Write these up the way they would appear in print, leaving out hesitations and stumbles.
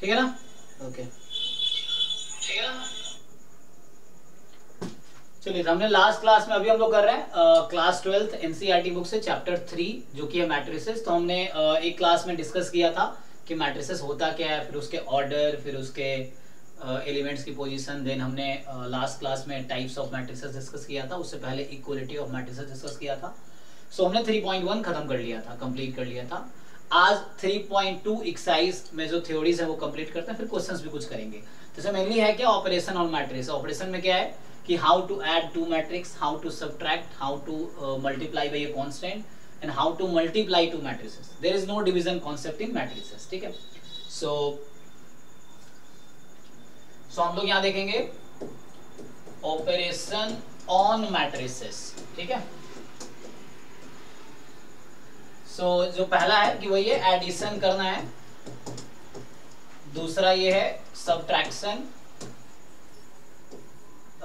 ठीक है ना, ओके ठीक है ना। चलिए, हमने लास्ट क्लास में अभी हम लोग कर रहे हैं क्लास 12th एनसीईआरटी बुक से चैप्टर 3 जो कि है मैट्रिसेस। तो हमने एक क्लास में डिस्कस किया था कि मैट्रिसेस होता क्या है, फिर उसके ऑर्डर, फिर उसके एलिमेंट्स की पोजीशन। देन हमने लास्ट क्लास में टाइप्स ऑफ मैट्रिसेस डिस्कस किया था, उससे पहले इक्वालिटी ऑफ मैट्रिसेस डिस्कस किया था। सो हमने 3.1 खत्म कर लिया था, कंप्लीट कर लिया था। आज 3.2 एक्सरसाइज में जो थ्योरीज है वो कंप्लीट करते हैं, फिर क्वेश्चंस भी कुछ करेंगे। तो इसमें मेनली है क्या, ऑपरेशन और मैट्रिक्स। ऑपरेशन में क्या है कि how to add two matrix, how to subtract, how to multiply by a constant and how to multiply two matrices. There is no division concept in matrices, ठीक है। सो हम लोग यहाँ देखेंगे ऑपरेशन ऑन मैट्रिसेस, ठीक है। सो जो पहला है कि वो ये एडिशन करना है, दूसरा ये है सब्ट्रैक्शन,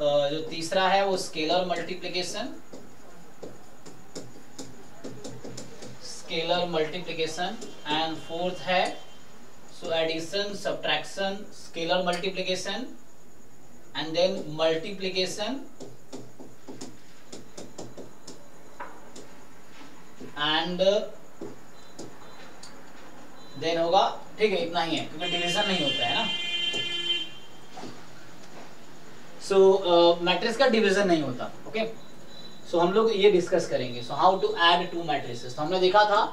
जो तीसरा है वो स्केलर मल्टीप्लिकेशन, एंड फोर्थ है so addition, subtraction, scalar multiplication and then multiplication and then होगा, ठीक है। इतना ही है क्योंकि डिवीजन नहीं होता है ना। सो मैट्रिक्स का डिवीजन नहीं होता, ओके। सो हम लोग ये डिस्कस करेंगे। So how to add two matrices. तो हमने देखा था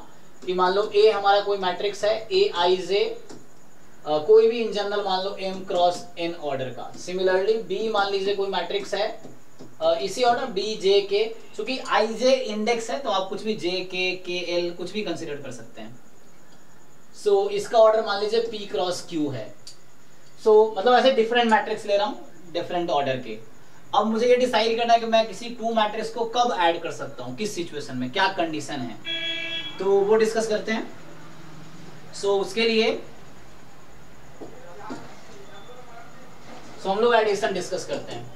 कि मान लो ए हमारा कोई मैट्रिक्स है, ए आई जे कोई भी इन जनरल, मान लो एम क्रॉस एन ऑर्डर का। सिमिलरली बी मान लीजिए कोई मैट्रिक्स है इसी ऑर्डर बी जे के, चूंकि आई जे इंडेक्स है तो आप कुछ भी जे के एल कुछ भी कंसिडर कर सकते हैं। सो इसका ऑर्डर मान लीजिए पी क्रॉस क्यू है। सो मतलब ऐसे डिफरेंट मैट्रिक्स ले रहा हूँ डिफरेंट ऑर्डर के। अब मुझे ये डिसाइड करना है कि मैं किसी टू मैट्रिक्स को कब ऐड कर सकता हूँ, किस सिचुएशन में, क्या कंडीशन है, तो वो डिस्कस करते हैं। सो उसके लिए हम लोग एडिशन डिस्कस करते हैं।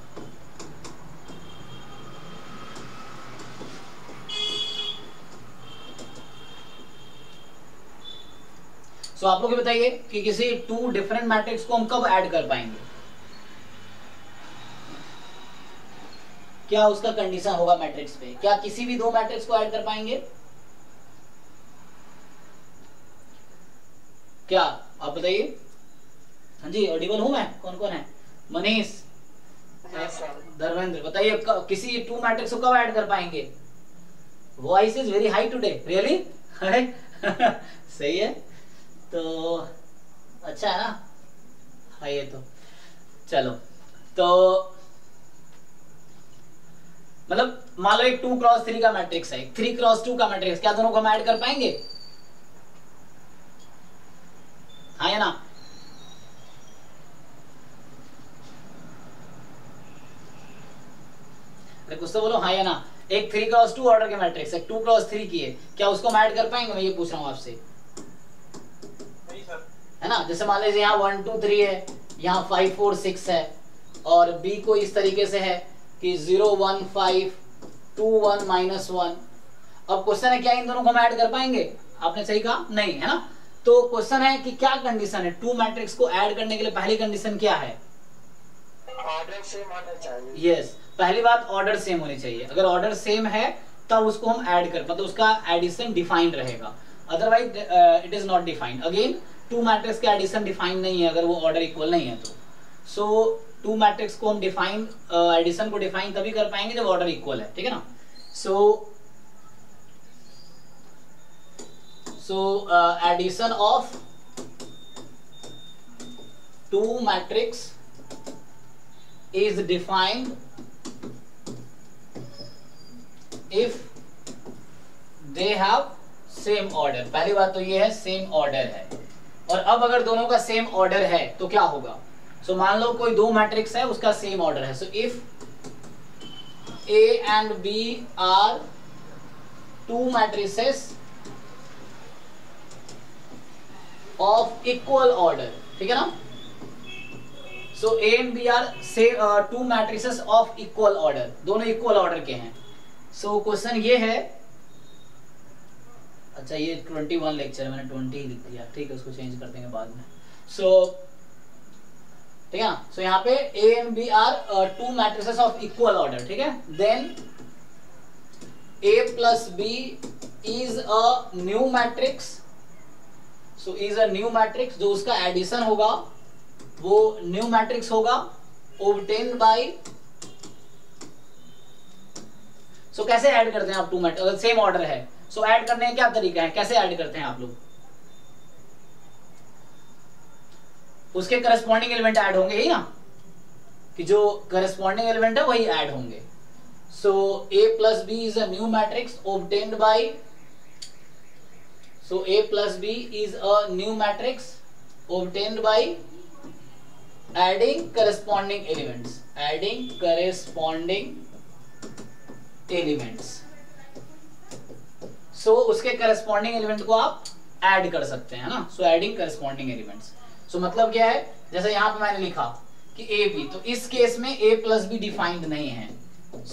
सो आप लोग ये बताइए कि किसी टू डिफरेंट मैट्रिक्स को हम कब ऐड कर पाएंगे, क्या उसका कंडीशन होगा मैट्रिक्स पे, क्या किसी भी दो मैट्रिक्स को ऐड कर पाएंगे, क्या आप बताइए। हाँ जी, ऑडिबल हूं मैं? कौन कौन है? मनीष, धर्मेंद्र, बताइए किसी टू मैट्रिक्स को कब ऐड कर पाएंगे। Voice is very high today, really सही है, तो अच्छा है ना, हाँ ये तो चलो। तो मतलब मान लो एक 2 क्रॉस 3 का मैट्रिक्स है, 3 क्रॉस 2 का मैट्रिक्स, क्या दोनों को हम ऐड कर पाएंगे, हाँ या ना? अरे कुछ तो बोलो, हाँ या ना। एक 3 क्रॉस 2 ऑर्डर के मैट्रिक्स है, 2 क्रॉस 3 की है, क्या उसको हम ऐड कर पाएंगे, मैं ये पूछ रहा हूँ आपसे, है ना। जैसे मान लीजिए यहाँ 1 2 3 है, यहाँ 5 4 6 है, और B को इस तरीके से है कि 0 1 5 2 1 -1। अब क्वेश्चन है क्या इन दोनों को हम ऐड कर पाएंगे, आपने सही कहा नहीं, है ना। तो क्वेश्चन है कि क्या कंडीशन है टू मैट्रिक्स को ऐड करने के लिए, पहली कंडीशन क्या है, ऑर्डर सेम होना चाहिए। यस, पहली बात ऑर्डर सेम होनी चाहिए। अगर ऑर्डर सेम है तब उसको हम ऐड कर, मतलब उसका एडिशन डिफाइंड रहेगा, otherwise it is not defined. Again two matrix का एडिशन डिफाइन नहीं है अगर वो ऑर्डर इक्वल नहीं है तो। सो टू मैट्रिक्स को हम डिफाइन, एडिशन को डिफाइन तभी कर पाएंगे जब ऑर्डर इक्वल है, ठीक है ना। So addition of two matrix is defined if they have same order। पहली बात तो ये है सेम ऑर्डर है, और अब अगर दोनों का सेम ऑर्डर है तो क्या होगा। सो मान लो कोई दो मैट्रिक्स है उसका सेम ऑर्डर है, so if A and B are two matrices of equal order, ठीक है ना। So A and B are से two matrices of equal order, दोनों इक्वल ऑर्डर के हैं। सो क्वेश्चन ये है, अच्छा ये 21 लेक्चर है, मैंने 20 लिख दिया, ठीक है उसको चेंज कर देंगे बाद में। So ठीक है, so यहाँ पे A and B are two matrices of equal order. ठीक है, then A plus B is a new matrix. So is a new matrix, जो उसका addition होगा वो new matrix होगा obtained by. सो कैसे ऐड करते हैं आप टू मैट्रिक्स अगर सेम ऑर्डर है? सो ऐड करने का क्या तरीका है, कैसे ऐड करते हैं आप लोग? उसके करस्पॉन्डिंग एलिमेंट ऐड होंगे ही ना, कि जो करस्पॉन्डिंग एलिमेंट है वही ऐड होंगे. So A plus B is a new matrix obtained by, so A plus B is a new matrix obtained by adding corresponding elements, adding corresponding elements. So उसके corresponding element को आप add कर सकते हैं ना. So adding corresponding elements, so मतलब क्या है, जैसे यहां पे मैंने लिखा कि ए बी, तो इस केस में ए प्लस बी डिफाइंड नहीं है.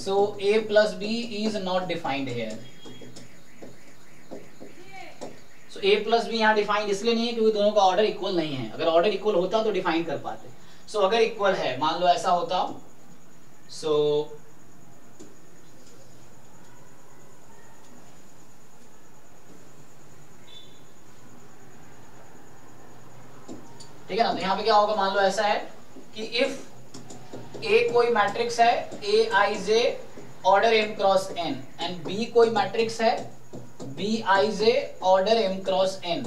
So A plus B is not defined here. So A plus B यहाँ डिफाइंड इसलिए नहीं है क्योंकि दोनों का ऑर्डर इक्वल नहीं है. अगर ऑर्डर इक्वल होता तो डिफाइन कर पाते. सो अगर इक्वल है, मान लो ऐसा होता, सो ठीक है ना, तो यहाँ पे क्या होगा, मान लो ऐसा है कि इफ ए कोई मैट्रिक्स है A I J order M cross N, and B कोई मैट्रिक्स है B I J order M cross N,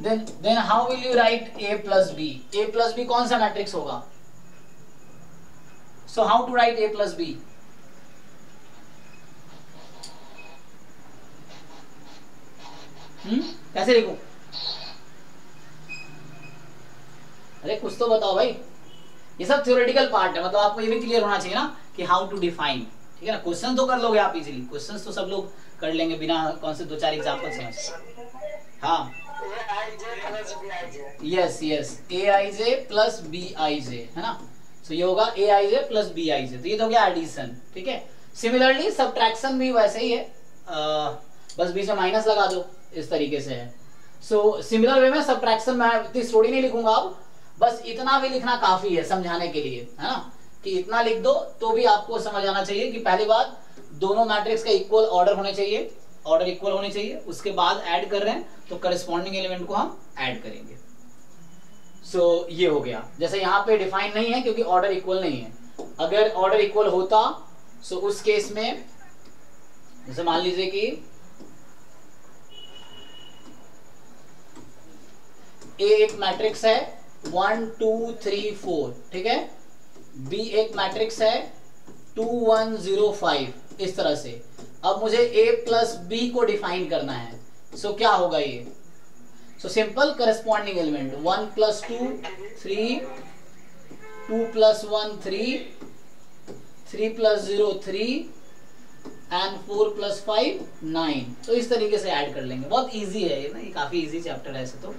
then how will you write A plus B? A plus B कौन सा मैट्रिक्स होगा? So how to write A plus B? कैसे लिखूं? अरे कुछ तो बताओ भाई, ये सब थ्योरेटिकल पार्ट है, मतलब आपको ये भी क्लियर होना चाहिए ना कि हाउ टू डिफाइन. ठीक है ना, क्वेश्चन तो कर लोगे आप इजीली, क्वेश्चंस तो सब लोग कर लेंगे बिना कॉन्सेप्ट, दो चार एग्जांपल समझ. हाँ yes yes, A I J plus B I J है ना. सो ये होगा ए I J plus B I जे, तो ये तो हो गया एडिशन. ठीक है, सिमिलरली सब्ट्रैक्शन भी वैसे ही है, बस बीच में माइनस लगा दो, इस तरीके से है. सो सिमिलर वे में सब्ट्रैक्शन में इतनी स्टोरी नहीं लिखूंगा आप, बस इतना भी लिखना काफी है समझाने के लिए, है ना, कि इतना लिख दो तो भी आपको समझ आना चाहिए कि पहली बात दोनों मैट्रिक्स का इक्वल ऑर्डर होने चाहिए, ऑर्डर इक्वल होने चाहिए, उसके बाद ऐड कर रहे हैं तो करस्पॉन्डिंग एलिमेंट को हम ऐड करेंगे. सो ये हो गया, जैसे यहाँ पे डिफाइन नहीं है क्योंकि ऑर्डर इक्वल नहीं है. अगर ऑर्डर इक्वल होता सो उस केस में, जैसे मान लीजिए कि ए एक मैट्रिक्स है 1 2 3 4, ठीक है, बी एक मैट्रिक्स है 2 1 0 5, इस तरह से. अब मुझे ए प्लस बी को डिफाइन करना है, सो क्या होगा ये? So simple corresponding element 1 plus 2 3, 2 plus 1 3, 3 plus 0 3, and 4 plus 5 9. तो इस तरीके से ऐड कर लेंगे, बहुत इजी है ये ना, ये काफी इजी चैप्टर है ऐसे तो.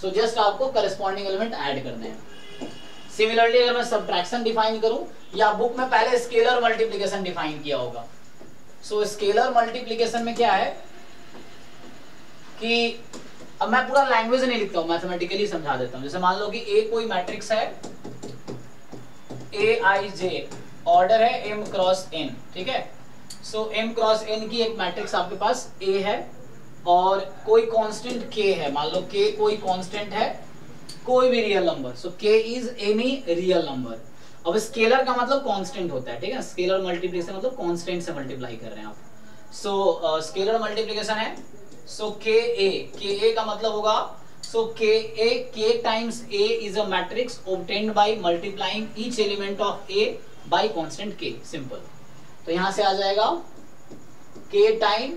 सो जस्ट आपको करस्पॉन्डिंग एलिमेंट ऐड करने हैं. सिमिलरली अगर मैं सब्ट्रैक्शन डिफाइन करूं, या बुक में पहले स्केलर मल्टीप्लिकेशन डिफाइन किया होगा. सो स्केलर मल्टीप्लिकेशन में क्या है कि अब मैं पूरा लैंग्वेज नहीं लिखता हूं, मैथमेटिकली समझा देता हूं. जैसे मान लो कि ए कोई मैट्रिक्स है ए आई जे ऑर्डर है एम क्रॉस एन, ठीक है. सो एम क्रॉस एन की एक मैट्रिक्स आपके पास ए है और कोई कांस्टेंट k है, मान लो k कोई कांस्टेंट है, कोई भी real number. So k is any real number. अब स्केलर का मतलब कांस्टेंट होता है, ठीक है, स्केलर मल्टीप्लिकेशन मतलब कांस्टेंट से मल्टीप्लाई कर रहे हैं आप. सो स्केलर मल्टीप्लिकेशन है. सो ka का मतलब होगा, so ka times a is a matrix obtained by multiplying each element of a by constant k, simple. तो यहां से आ जाएगा k टाइम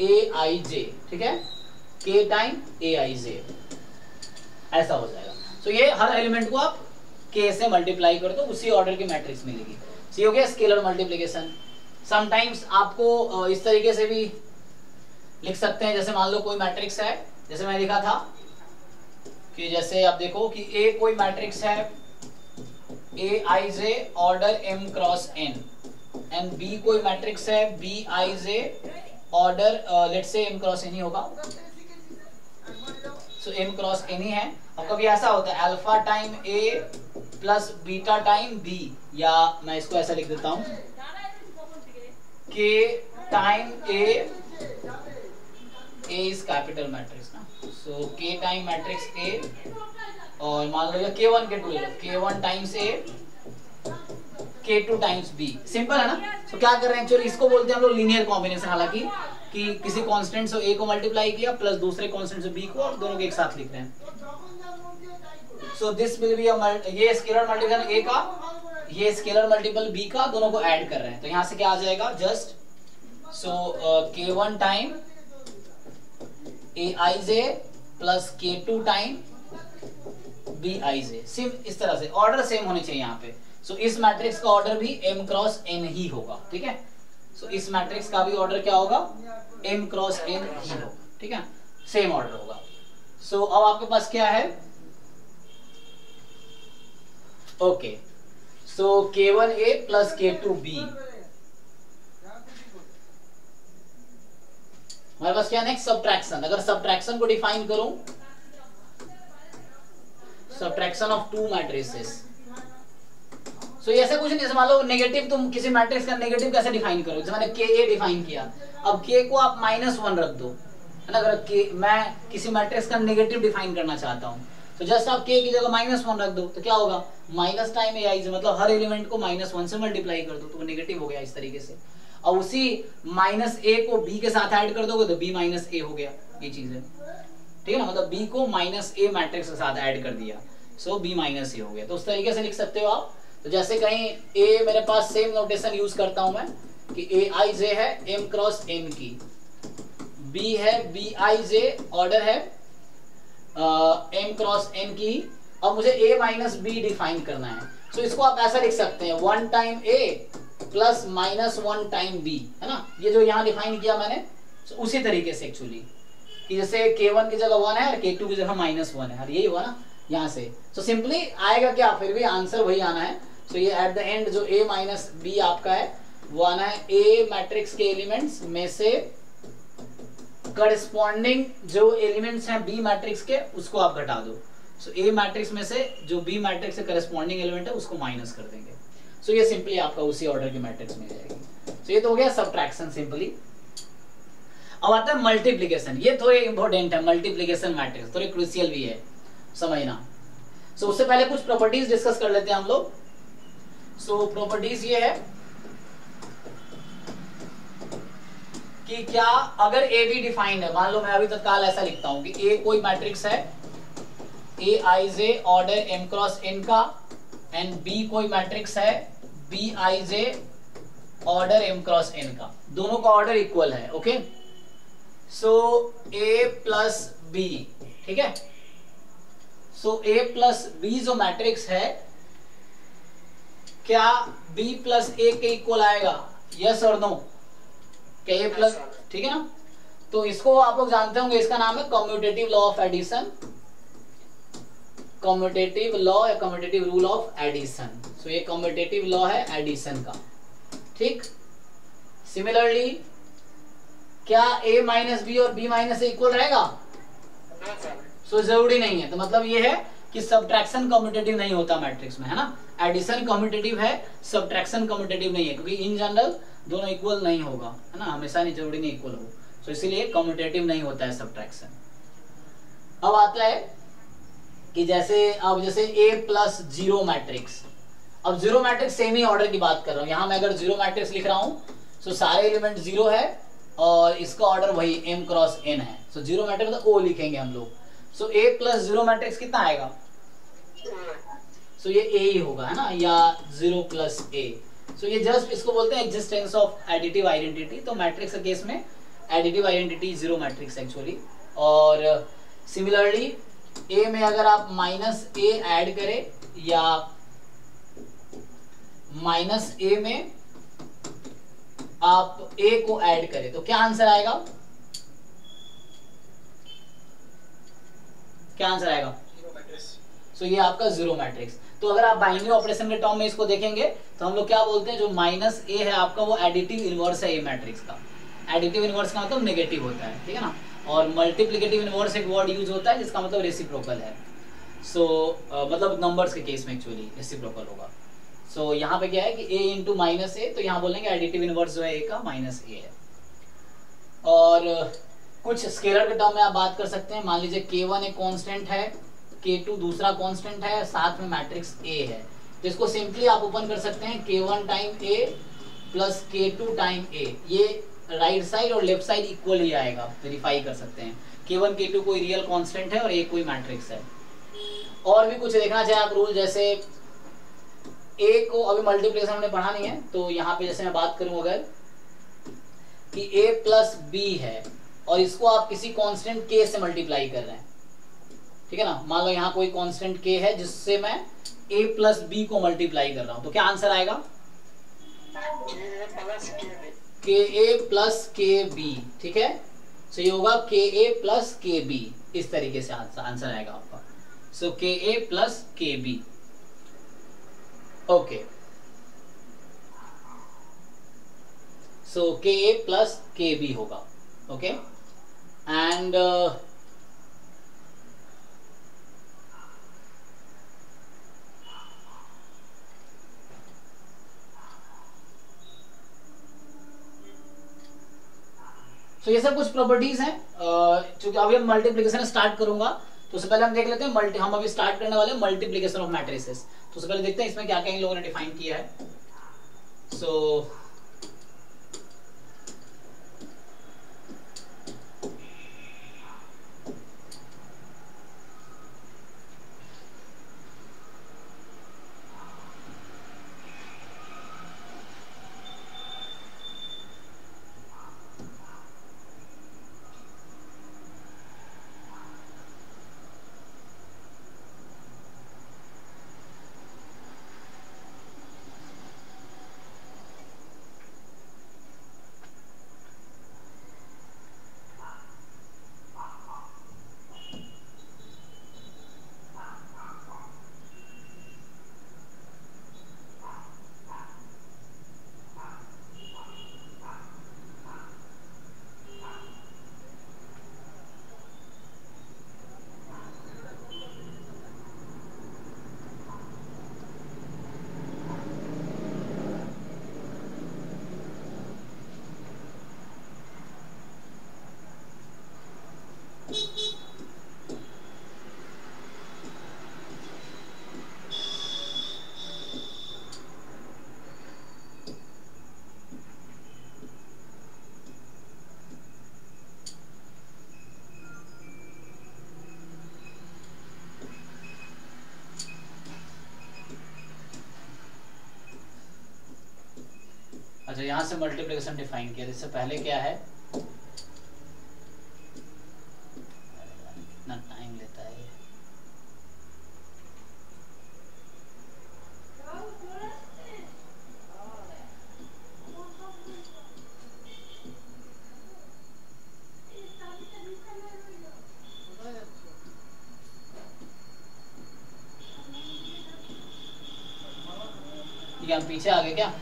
ए आई जे, ठीक है, के टाइम ए आई जे, ऐसा हो जाएगा. सो ये हर एलिमेंट को आप के से मल्टीप्लाई कर दो, उसी ऑर्डर की मैट्रिक्स मिलेगी. सो ये हो गया स्केलर मल्टीप्लिकेशन. समटाइम्स आपको इस तरीके से भी लिख सकते हैं, जैसे मान लो कोई मैट्रिक्स है, जैसे मैंने लिखा था कि जैसे आप देखो कि ए कोई मैट्रिक्स है A I J order M cross N, and B कोई मैट्रिक्स है B I J order let's say M cross N ही होगा. So so m cross n ही है। अब कभी ऐसा होता है alpha time a plus beta time b, या मैं इसको ऐसा लिख देता हूं कि time a, a is capital matrix ना, so k time matrix a, और मान लो k1 k2 ले लो, k1 times a k2 times b, simple है ना। सो क्या कर रहे हैं एक्चुअली, इसको बोलते हैं हम लोग लीनियर कॉम्बिनेशन, हालांकि कि किसी कांस्टेंट से a को मल्टीप्लाई किया प्लस दूसरे कांस्टेंट से b को, और दोनों को एक साथ लिख रहे हैं। सो दिस विल बी ये स्केलर मल्टीप्लिकेशन a का, ये स्केलर मल्टीपल b का, दोनों को ऐड कर रहे हैं। तो यहां से क्या आ जाएगा just, so k1 time aij plus k2 time bij, सिम इस तरह से ऑर्डर सेम होने चाहिए यहां पे। सो इस मैट्रिक्स का ऑर्डर भी m क्रॉस n ही होगा, ठीक है। सो इस मैट्रिक्स का भी ऑर्डर क्या होगा, m क्रॉस n ही होगा, ठीक है, सेम ऑर्डर होगा। सो अब आपके पास क्या है, okay, so k1 a plus k2 b, हमारे पास क्या नेक्स्ट, सब्ट्रैक्शन। अगर सब्ट्रैक्शन को डिफाइन करूं, सब्ट्रैक्शन ऑफ टू मैट्रिसेस, तो ऐसा कुछ नहीं, मान लो नेगेटिव, तुम किसी मैट्रिक्स का नेगेटिव कैसे डिफाइन करोगे, जैसे मैंने KA डिफाइन किया, अब K को आप -1 रख दो, है ना। अगर K, मैं किसी मैट्रिक्स का नेगेटिव डिफाइन करना चाहता हूं, तो जस्ट आप K की जगह -1 रख दो, तो क्या होगा, माइनस टाइम AI, मतलब हर एलिमेंट को -1 से मल्टीप्लाई कर दो, तो वो नेगेटिव हो गया इस तरीके से। और उसी -A को B के साथ ऐड कर दोगे तो B -A हो गया, ये चीज है, ठीक है ना, मतलब B को -A मैट्रिक्स के साथ ऐड कर दिया, सो B -A हो गया। तो उस तरीके से लिख सकते हो आप। तो जैसे कहीं a, मेरे पास सेम नोटेशन यूज करता हूं मैं कि aij है m क्रॉस n की, b है bij, ऑर्डर है m क्रॉस n की, और मुझे a माइनस बी डिफाइन करना है। सो इसको आप ऐसा लिख सकते हैं 1 time a plus -1 time b, है ना, ये जो यहाँ डिफाइन किया मैंने, so उसी तरीके से एक्चुअली कि जैसे k1 की जगह 1 है और k2 की जगह -1 है, यही हुआ ना यहाँ से। सो सिंपली आएगा क्या, फिर भी आंसर वही आना है। सो ये एट द एंड जो a माइनस बी आपका है वो आना है a मैट्रिक्स के एलिमेंट्स में से करस्पॉन्डिंग जो एलिमेंट्स हैं b मैट्रिक्स के, उसको आप घटा दो। सो a मैट्रिक्स में से जो b मैट्रिक्स से करस्पॉन्डिंग एलिमेंट है उसको माइनस कर देंगे। सो ये सिंपली आपका उसी ऑर्डर की मैट्रिक्स मिल जाएगी। सो ये तो हो गया सब्ट्रैक्शन सिंपली। अब आता है मल्टीप्लीकेशन, ये थोड़े इंपॉर्टेंट है, मल्टीप्लीकेशन मैट्रिक्स थोड़े क्रूशियल भी है समझना। सो उससे पहले कुछ प्रॉपर्टीज डिस्कस कर लेते हैं हम लोग। सो प्रॉपर्टीज ये है कि क्या अगर ए बी डिफाइंड है, मान लो मैं अभी तत्काल ऐसा लिखता हूं कि ए कोई मैट्रिक्स है A I J order M cross N का, एंड बी कोई मैट्रिक्स है B I J order M cross N का, दोनों का ऑर्डर इक्वल है, okay. So A plus B, ठीक है। सो ए प्लस बी जो मैट्रिक्स है, क्या b प्लस ए के इक्वल आएगा, यस और नो, क्या ए प्लस, ठीक है ना। तो इसको आप लोग जानते होंगे, इसका नाम है commutative law of addition, commutative law या commutative rule of addition. So ये कम्यूटेटिव लॉ है एडिशन का, ठीक। सिमिलरली क्या a माइनस बी और b माइनस ए इक्वल रहेगा, सो जरूरी नहीं है। तो मतलब ये है कि सब्ट्रैक्शन कम्यूटेटिव नहीं होता मैट्रिक्स में, है ना, एडिशन कम्यूटेटिव है, सब्ट्रैक्शन कम्यूटेटिव नहीं है, क्योंकि इन जनरल दोनों इक्वल नहीं होगा, है ना, हमेशा नहीं, जरूरी नहीं इक्वल हो। सो इसीलिए कम्यूटेटिव नहीं होता है सब्ट्रैक्शन। अब आता है कि जैसे अब जैसे ए प्लस जीरो मैट्रिक्स, अब जीरो मैट्रिक्स सेम ही ऑर्डर की बात कर रहा हूँ, यहाँ मैं अगर जीरो मैट्रिक्स लिख रहा हूँ, सो सारे एलिमेंट जीरो है और इसका ऑर्डर वही एम क्रॉस एन है। सो जीरो मैट्रिक्स मतलब ओ लिखेंगे हम लोग। So A plus zero matrix कितना आएगा, सो ये ए ही होगा, है ना, या जीरो प्लस ए। सो ये जस्ट इसको बोलते हैं एग्जिस्टेंस ऑफ एडिटिव आइडेंटिटी। तो मैट्रिक्स के केस में additive identity zero matrix actually. और सिमिलरली ए में अगर आप माइनस ए ऐड करें या माइनस ए में आप ए को ऐड करें तो क्या आंसर आएगा, क्या आंसर आएगा, सो ये आपका जीरो मैट्रिक्स। तो अगर आप बाइनरी ऑपरेशन के टर्म में इसको देखेंगे तो हम लोग क्या बोलते हैं, जो माइनस ए है आपका वो एडिटिव इनवर्स है ए मैट्रिक्स का। एडिटिव इनवर्स का मतलब नेगेटिव होता है, ठीक है ना। और मल्टीप्लिकेटिव इनवर्स एक वर्ड यूज होता है जिसका मतलब रेसिप्रोकल है। सो मतलब नंबर्स के केस में एक्चुअली रेसिप्रोकल होगा। सो यहाँ पे क्या है कि a इंटू माइनस ए, तो यहाँ बोलेंगे एडिटिव इनवर्स जो है a का माइनस ए है। और कुछ स्केलर के टर्म में आप बात कर सकते हैं। मान लीजिए k1 एक कांस्टेंट है, k2 दूसरा कांस्टेंट है, साथ में मैट्रिक्स a है, तो इसको सिंपली आप ओपन कर सकते हैं k1 time a plus k2 time a। ये राइट साइड और लेफ्ट साइड इक्वल ही आएगा, वेरीफाई कर सकते हैं। k1 k2 कोई रियल कांस्टेंट है और a कोई मैट्रिक्स है। और भी कुछ देखना चाहे आप रूल, जैसे ए को अभी मल्टीप्लिकेशन हमने पढ़ा नहीं है, तो यहाँ पे जैसे मैं बात करूँ अगर कि ए प्लस बी है और इसको आप किसी कांस्टेंट के से मल्टीप्लाई कर रहे हैं, ठीक है ना। मान लो यहाँ कोई कांस्टेंट के है जिससे मैं ए प्लस बी को मल्टीप्लाई कर रहा हूँ, तो क्या आंसर आएगा? के ए प्लस के बी, ठीक है। तो ये होगा के ए प्लस के बी, इस तरीके से आंसर आएगा आपका। So K A plus K B, okay. So K A plus K B होगा, ओके। एंड सो ये सब कुछ प्रॉपर्टीज हैं। चूंकि अभी हम मल्टीप्लिकेशन स्टार्ट करूंगा, तो उससे पहले हम देख लेते हैं हम अभी स्टार्ट करने वाले मल्टीप्लिकेशन ऑफ मैट्रिसेस। तो उससे पहले देखते हैं इसमें क्या क्या इन लोगों ने डिफाइन किया है। सो तो यहां से मल्टीप्लिकेशन डिफाइन किया, इससे पहले क्या है इतना टाइम लेता है। ठीक है, हम पीछे आ गए क्या?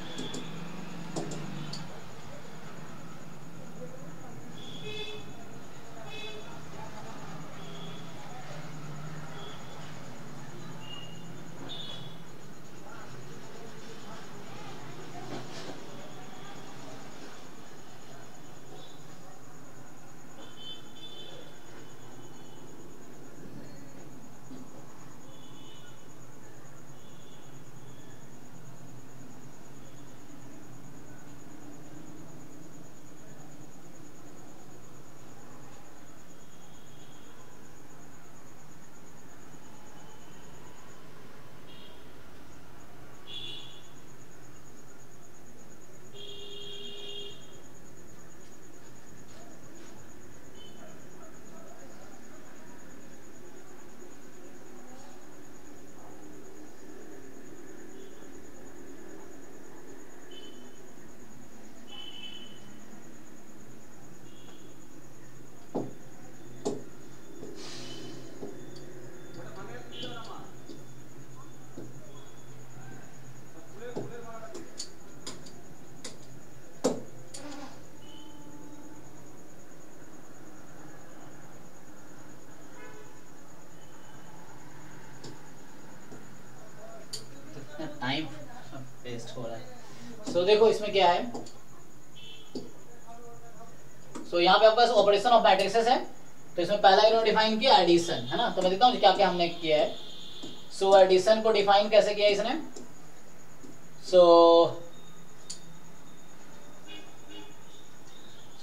सो देखो इसमें क्या है। सो यहाँ पे आपके पास ऑपरेशन ऑफ मैट्रिक्सेस है, तो इसमें पहला इन्होंने डिफाइन किया एडिशन, है ना। तो मैं देखता हूँ क्या क्या हमने किया है। सो एडिशन को डिफाइन कैसे किया इसने। सो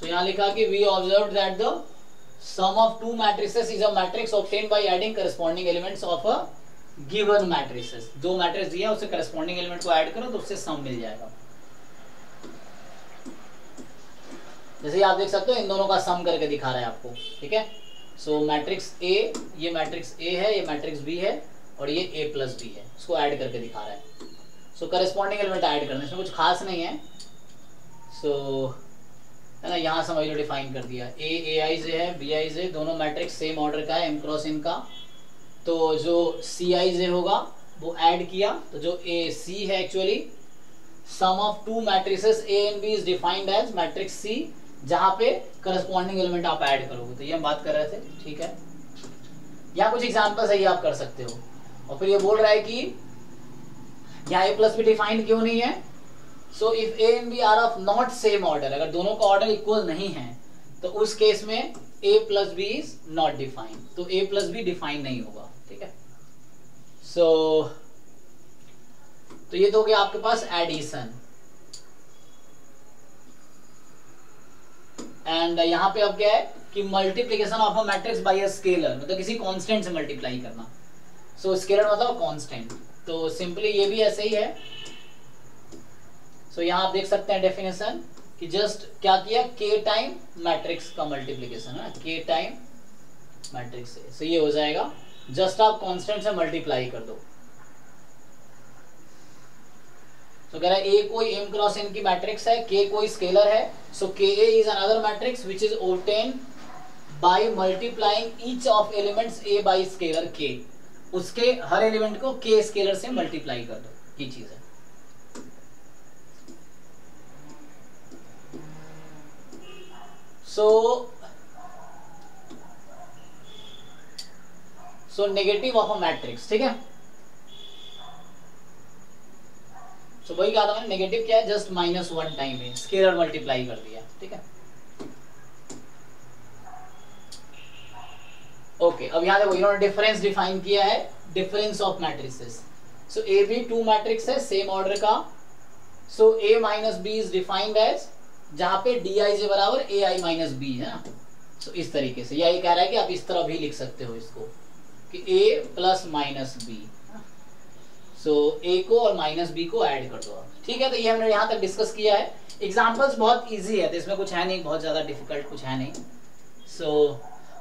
यहाँ लिखा कि we observe that the sum of two matrices is a matrix obtained by adding corresponding elements of a given matrices. दो मैट्रिक्स दिया है उससे करस्पॉन्डिंग एलिमेंट को ऐड करो तो उससे सम मिल जाएगा। जैसे आप देख सकते हो इन दोनों का सम करके दिखा रहा है आपको, ठीक है। सो मैट्रिक्स ए, ये मैट्रिक्स ए है, ये मैट्रिक्स बी है और ये ए प्लस बी है, इसको ऐड करके दिखा रहा है। सो करस्पॉन्डिंग एलिमेंट ऐड करना, इसमें कुछ खास नहीं है। सो है ना, यहाँ समझ लो डिफाइन कर दिया। ए आई जे है, बी आई जे, दोनों मैट्रिक्स सेम ऑर्डर का है, एम क्रॉस एन का। तो जो सी आई जे होगा वो ऐड किया, तो जो ए सी है actually sum of two matrices A and B is defined as matrix C, जहां पे करस्पॉन्डिंग एलिमेंट आप ऐड करोगे। तो ये हम बात कर रहे थे, ठीक है। यहाँ कुछ एग्जाम्पल्स है, ये आप कर सकते हो। और फिर ये बोल रहा है कि यहाँ ए प्लस बी डिफाइंड क्यों नहीं है। So if A and B are of not same order, अगर दोनों का ऑर्डर इक्वल नहीं है तो उस केस में A plus B is not defined, तो ए प्लस बी डिफाइन नहीं होगा, ठीक है। सो तो ये तो हो गया आपके पास एडिशन। एंड यहाँ पे अब क्या है कि multiplication of a matrix by a scalar, मतलब किसी कांस्टेंट से मल्टीप्लाई करना। सो स्केलर मतलब कांस्टेंट, तो सिंपली ये भी ऐसे ही है। सो यहाँ आप देख सकते हैं डेफिनेशन कि जस्ट क्या किया, के टाइम मैट्रिक्स का मल्टीप्लीकेशन है, के टाइम मैट्रिक्स से। सो ये हो जाएगा, जस्ट आप कांस्टेंट से मल्टीप्लाई कर दो। तो कह रहा है ए कोई m क्रॉस n की मैट्रिक्स है, k कोई स्केलर है। So K A is another matrix which is obtain by multiplying each of elements a by scalar k, उसके हर एलिमेंट को k स्केलर से मल्टीप्लाई कर दो, ये चीज है। So negative of a matrix, ठीक है। तो वही कहा था मैंने, नेगेटिव क्या है, जस्ट माइनस वन टाइम है, स्केलर मल्टीप्लाई कर दिया, ठीक है। ओके, अब यहां देखो इन्होंने डिफरेंस डिफाइन किया है, difference of matrices. So A B two matrix है सेम ऑर्डर का। So A minus B is defined as, जहां पे डी आई जे बराबर ए आई माइनस बी है ना। सो इस तरीके से यही कह रहा है कि आप इस तरह भी लिख सकते हो इसको कि A plus minus B. So A को और माइनस बी को ऐड कर दो आप, ठीक है। तो ये हमने यहाँ तक डिस्कस किया है। एग्जांपल्स बहुत इजी है, तो इसमें कुछ है नहीं बहुत ज़्यादा डिफिकल्ट, कुछ है नहीं। सो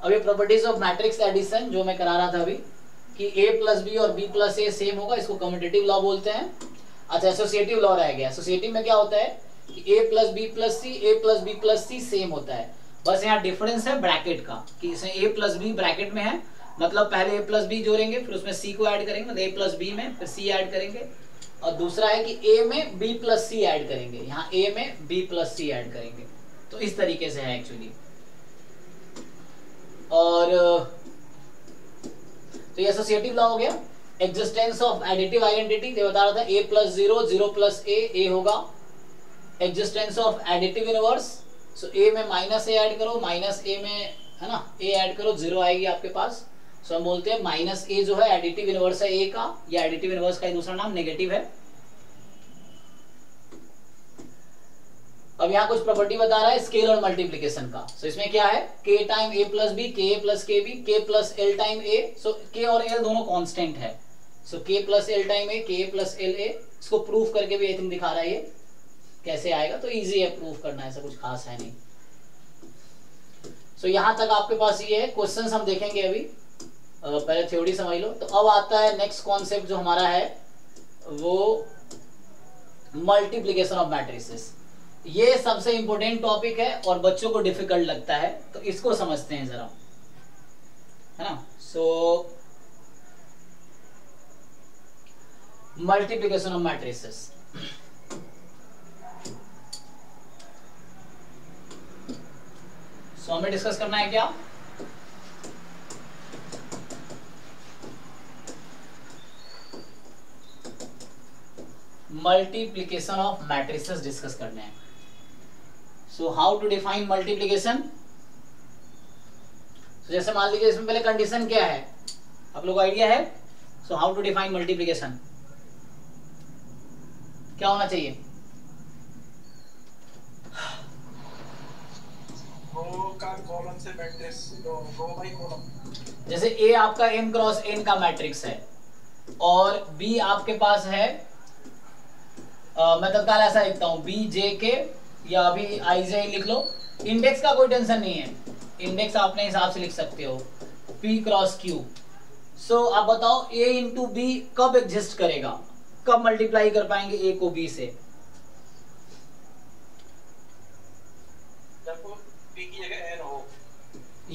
अभी प्रॉपर्टीज ऑफ मैट्रिक्स एडिशन जो मैं करा रहा था अभी, कि ए प्लस बी और बी प्लस ए सेम होगा, इसको कम्यूटेटिव लॉ बोलते हैं। अच्छा, एसोसिएटिव लॉ रह गया। एसोसिएटिव में क्या होता है कि A plus B plus C, A plus B plus C same होता है, बस यहाँ डिफरेंस है ब्रैकेट का, कि इसमें ए प्लस बी ब्रैकेट में है, मतलब पहले a प्लस बी जोड़ेंगे फिर उसमें c को ऐड करेंगे, मतलब a प्लस बी में फिर c ऐड करेंगे। और दूसरा है कि a में b प्लस c ऐड करेंगे, यहाँ a में b प्लस c ऐड करेंगे। तो इस तरीके से है एक्चुअली। और तो ये एसोसिएटिव लॉ हो गया। एग्जिस्टेंस ऑफ एडिटिव आइडेंटिटी, ये बता रहा था a plus zero, zero plus a, a होगा। Existence of additive inverse, so a में माइनस a ऐड करो, माइनस a में है ना a ऐड करो, जीरो आएगी आपके पास। सो हम बोलते हैं माइनस ए जो है एडिटिव इनवर्स है ए का, या एडिटिव इनवर्स का दूसरा नाम नेगेटिव है। अब यहाँ कुछ प्रॉपर्टी बता रहा है स्केलर मल्टीप्लिकेशन का। सो इसमें क्या है, के time A plus B, K A plus K B, K plus L time A. So K और एल दोनों कांस्टेंट है। सो के प्लस एल टाइम ए, के प्लस एल ए, इसको प्रूफ करके भी आई थिंक दिखा रहा है ये कैसे आएगा। तो ईजी है प्रूफ करना, ऐसा कुछ खास है नहीं। सो यहाँ तक आपके पास ये है। क्वेश्चन हम देखेंगे अभी, पहले थ्योरी समझ लो। तो अब आता है नेक्स्ट कॉन्सेप्ट जो हमारा है वो मल्टीप्लिकेशन ऑफ मैट्रिसेस। ये सबसे इंपॉर्टेंट टॉपिक है और बच्चों को डिफिकल्ट लगता है, तो इसको समझते हैं जरा, है ना। So multiplication of matrices, so हमें डिस्कस करना है क्या, मल्टीप्लीकेशन ऑफ मैट्रिसेस डिस्कस करने हैं. So how to define multiplication. जैसे मान लीजिए इसमें पहले कंडीशन क्या है, आप लोगों को आइडिया है. So how to define multiplication क्या होना चाहिए, जैसे ए आपका m क्रॉस n का मैट्रिक्स है और b आपके पास है, मैं तत्काल ऐसा लिखता हूं b j k या अभी i j लिख लो, इंडेक्स का कोई टेंशन नहीं है, इंडेक्स आपने हिसाब से लिख सकते हो p क्रॉस q. सो आप बताओ a इंटू बी कब एग्जिस्ट करेगा, कब मल्टीप्लाई कर पाएंगे a को b से, जब b की जगह n हो.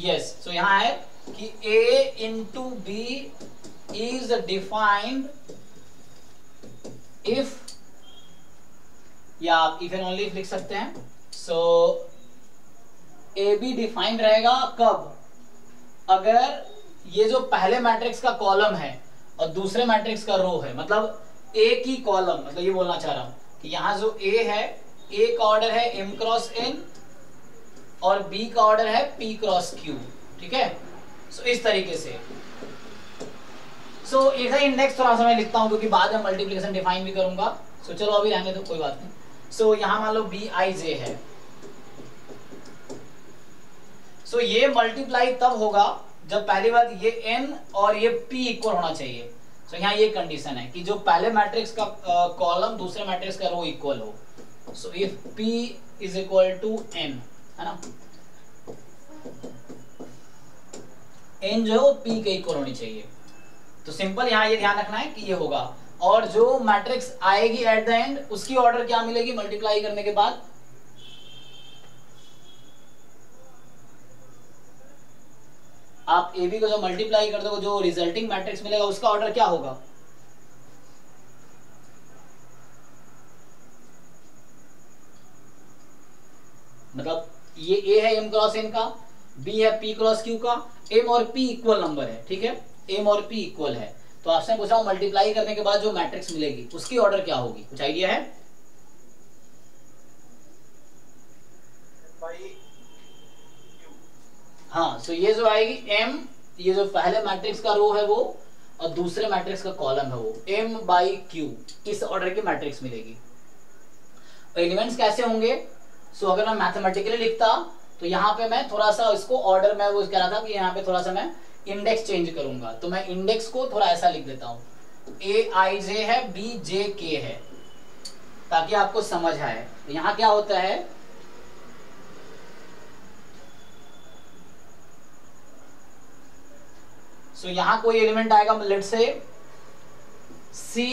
यस, सो यहाँ है कि a into B is defined if, या आप इफ एंड ओनली इफ लिख सकते हैं. सो ए बी डिफाइंड रहेगा कब, अगर ये जो पहले मैट्रिक्स का कॉलम है और दूसरे मैट्रिक्स का रो है, मतलब ए की कॉलम, मतलब ये बोलना चाह रहा हूं कि यहाँ जो ए है, ए का ऑर्डर है एम क्रॉस एन और बी का ऑर्डर है पी क्रॉस क्यू. ठीक है, सो इस तरीके से. सो ऐसा इंडेक्स थोड़ा सा मैं लिखता हूँ क्योंकि बाद में मल्टीप्लीकेशन डिफाइन भी करूंगा. सो चलो अभी रहने दो, कोई बात नहीं. सो यहाँ मान लो बी आई जे है. सो ये मल्टीप्लाई तब होगा जब पहली बात ये n और ये p इक्वल होना चाहिए. सो यहाँ ये कंडीशन है कि जो पहले मैट्रिक्स का कॉलम दूसरे मैट्रिक्स का रो इक्वल हो. So if p is equal to n, है ना, n जो है p के इक्वल होनी चाहिए. तो सिंपल यहाँ ये ध्यान रखना है कि ये होगा, और जो मैट्रिक्स आएगी एट द एंड उसकी ऑर्डर क्या मिलेगी मल्टीप्लाई करने के बाद, आप ए बी को जो मल्टीप्लाई कर दोगे जो रिजल्टिंग मैट्रिक्स मिलेगा उसका ऑर्डर क्या होगा. मतलब ये ए है m क्रॉस n का, b है p क्रॉस q का, m और p इक्वल नंबर है. ठीक है, m और p इक्वल है. तो आपसे पूछ रहा हूं मल्टीप्लाई करने के बाद जो मैट्रिक्स मिलेगी उसकी ऑर्डर क्या होगी, कुछ आइडिया है भाई. हाँ, सो ये जो आएगी m, ये जो पहले मैट्रिक्स का रो है वो और दूसरे मैट्रिक्स का कॉलम है वो, m बाई क्यू, इस ऑर्डर की मैट्रिक्स मिलेगी. और एलिमेंट्स कैसे होंगे. सो अगर मैं मैथमेटिकली लिखता तो यहाँ पे मैं थोड़ा सा इसको ऑर्डर में वो कह रहा था कि यहाँ पे थोड़ा सा मैं इंडेक्स चेंज करूंगा. तो मैं इंडेक्स को थोड़ा ऐसा लिख देता हूँ, ए आई जे है, बी जे के है, ताकि आपको समझ आए. यहाँ क्या होता है, सो यहाँ कोई एलिमेंट आएगा, लेट से सी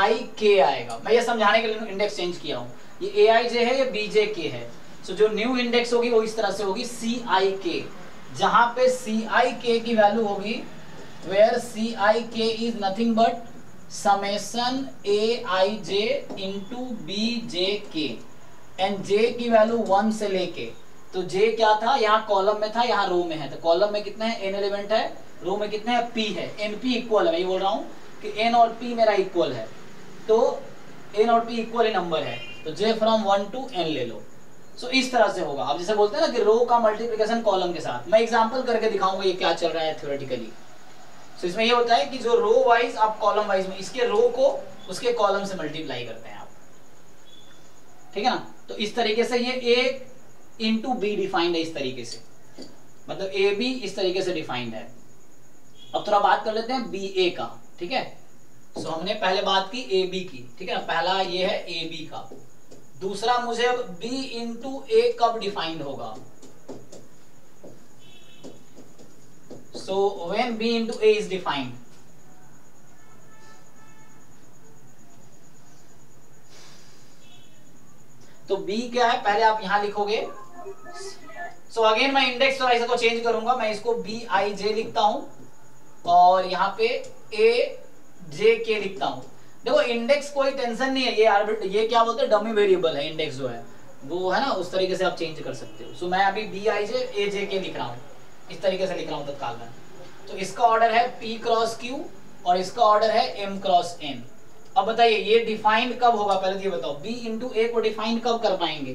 आई के आएगा. मैं ये समझाने के लिए इंडेक्स चेंज किया हूँ. ये ए आई जे है, ये बी जे के है. सो जो न्यू इंडेक्स होगी वो इस तरह से होगी, सी आई के, जहां पे सी आई के की वैल्यू होगी where C I K is nothing but summation A I J into B J K, and जे की वैल्यू 1 से लेके. तो जे क्या था, यहाँ कॉलम में था, यहाँ रो में है. तो कॉलम में कितने हैं, n एलिमेंट है, रो में कितने हैं, p है. एन पी इक्वल है, मैं ये बोल रहा हूँ कि n और p मेरा इक्वल है, तो n और p इक्वल ही नंबर है. तो j फ्रॉम 1 टू n ले लो. सो इस तरह से होगा. आप जैसे बोलते हैं ना कि रो का मल्टीप्लिकेशन कॉलम के साथ, मैं एग्जाम्पल करके दिखाऊंगा ये क्या चल रहा है थ्योरेटिकली. सो इसमें ये होता है कि जो रो वाइज आप कॉलम वाइज में इसके रो को उसके कॉलम से मल्टीप्लाई करते हैं आप. ठीक है ना, तो इस तरीके से ये ए इंटू बी डिफाइंड है इस तरीके से, मतलब ए बी इस तरीके से डिफाइंड है. अब थोड़ा बात कर लेते हैं बी ए का. ठीक है, सो हमने पहले बात की ए बी की. ठीक है, पहला ये है ए बी का. दूसरा मुझे बी इंटू ए कब डिफाइंड होगा. So when B into A is defined. तो बी क्या है, पहले आप यहां लिखोगे. सो अगेन मैं इंडेक्स तो ऐसे को चेंज करूंगा, मैं इसको बी आई जे लिखता हूं और यहाँ पे ए जे के लिखता हूँ. देखो इंडेक्स कोई टेंशन नहीं है, ये क्या बोलते हैं डमी वेरिएबल है. इंडेक्स जो है वो है ना, उस तरीके से आप चेंज कर सकते हो. सो मैं अभी बी आई जे ए जे के लिख रहा हूँ, इस तरीके से लिख रहा हूँ तत्काल में. तो इसका ऑर्डर है पी क्रॉस क्यू और इसका ऑर्डर है एम क्रॉस एन. अब बताइए ये डिफाइंड कब होगा, पहले तो ये बताओ b इंटू ए को डिफाइंड कब कर पाएंगे,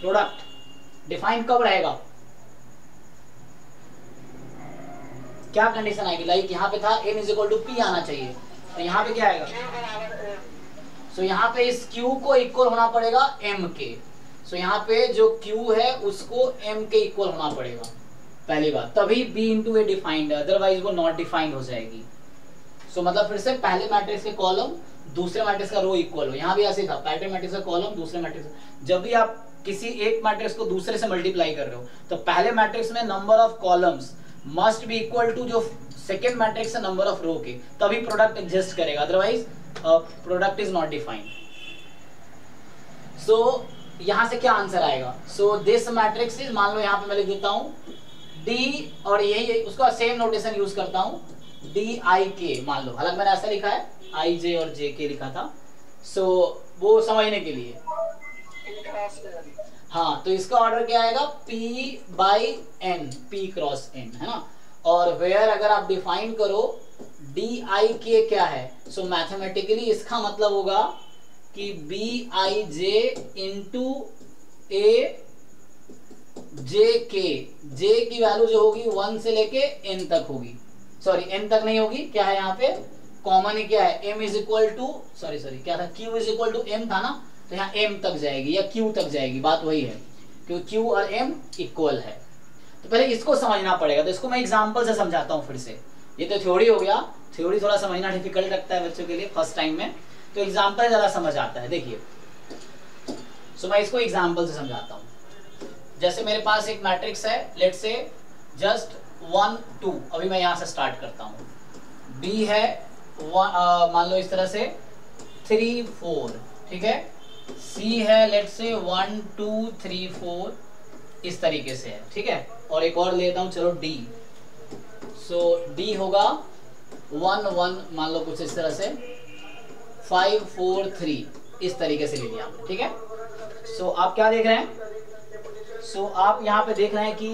प्रोडक्ट डिफाइंड कब रहेगा, क्या कंडीशन आएगी, लाइक यहाँ पे था n is equal to P आना चाहिए और यहाँ पे क्या आएगा, सो यहाँ पे इस q को इक्वल होना पड़ेगा m के, सो यहाँ पे जो q है उसको m के इक्वल होना पड़ेगा पहली बात, तभी b इंटू ए डिफाइंड है, अदरवाइज वो नॉट डिफाइंड हो जाएगी। So, मतलब फिर से पहले मैट्रिक्स के कॉलम दूसरे मैट्रिक्स का रो इक्वल हो, यहाँ भी ऐसे था, पहले मैट्रिक्स का कॉलम दूसरे मैट्रिक्स, जब भी आप किसी एक मैट्रिक्स को दूसरे से मल्टीप्लाई कर रहे हो तो पहले मैट्रिक्स में number of columns must be equal to जो सेकंड मैट्रिक्स है नंबर ऑफ रो के, तभी प्रोडक्ट एग्जिस्ट करेगा, otherwise product is not defined. So यहाँ से क्या आंसर आएगा, सो दिस मैट्रिक्स इज, मान लो यहाँ पे मैं लिख देता हूँ डी और यही उसका सेम नोटेशन यूज करता हूँ डी आई के, मान लो हालांकि मैंने ऐसा लिखा है आई जे और जे के लिखा था, सो वो समझने के लिए, हाँ तो इसका ऑर्डर क्या आएगा P by N, P cross N है ना, और वेयर अगर आप डिफाइन करो डी आई के क्या है, सो मैथमेटिकली इसका मतलब होगा कि बी आई जे इंटू ए जे के, जे की वैल्यू जो होगी 1 से लेके एन तक होगी, सॉरी एम तक नहीं होगी, क्या है यहाँ पे कॉमन ही क्या है, m is equal to sorry क्या था q is equal to m था ना, तो यहाँ m तक जाएगी या q तक जाएगी, बात वही है क्योंकि q और m इक्वल है। तो पहले इसको समझना पड़ेगा, तो इसको मैं एग्जांपल से समझाता हूँ फिर से, ये तो थ्योरी हो गया, थ्योरी थोड़ा समझना डिफिकल्ट लगता है बच्चों के लिए फर्स्ट टाइम में, तो एग्जाम्पल ज्यादा समझ आता है। देखिए सो मैं इसको एग्जाम्पल से समझाता हूँ, जैसे मेरे पास एक मैट्रिक्स है, लेट से जस्ट 1 2, अभी मैं यहां से स्टार्ट करता हूं, बी है मान लो इस तरह से 3 4, ठीक है, सी है लेट से 1 2 3 4 इस तरीके से है, ठीक है, और एक और लेता हूं चलो डी, सो डी होगा 1 1, मान लो कुछ इस तरह से 5 4 3 इस तरीके से ले लिया, ठीक है। सो आप क्या देख रहे हैं, सो आप यहां पे देख रहे हैं कि